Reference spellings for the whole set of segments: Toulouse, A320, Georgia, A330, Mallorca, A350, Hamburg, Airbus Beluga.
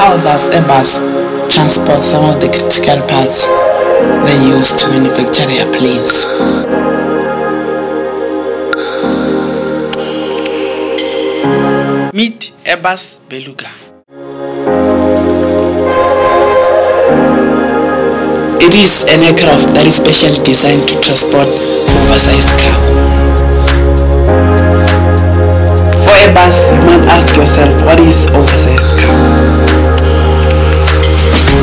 How does Airbus transport some of the critical parts they use to manufacture their planes? Meet Airbus Beluga. It is an aircraft that is specially designed to transport oversized cargo. Airbus, you might ask yourself, what is oversized cargo?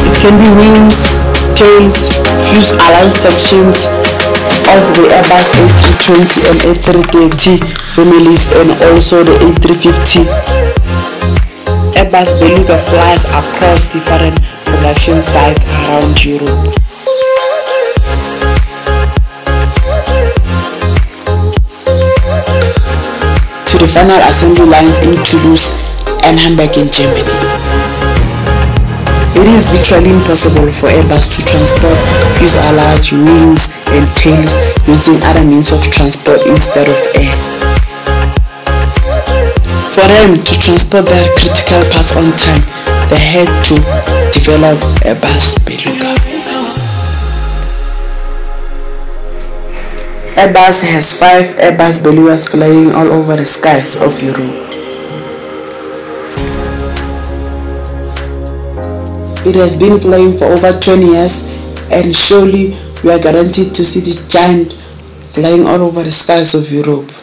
It can be wings, tails, fuselage sections of the Airbus A320 and A330 families, and also the A350. Airbus Beluga flies across different production sites around Europe. To the final assembly lines in Toulouse and Hamburg in Germany. It is virtually impossible for Airbus to transport fuselage, wings and tails using other means of transport instead of air. For them to transport their critical parts on time, they had to develop Airbus Beluga. Airbus has 5 Airbus Belugas flying all over the skies of Europe. It has been flying for over 20 years, and surely we are guaranteed to see this giant flying all over the skies of Europe.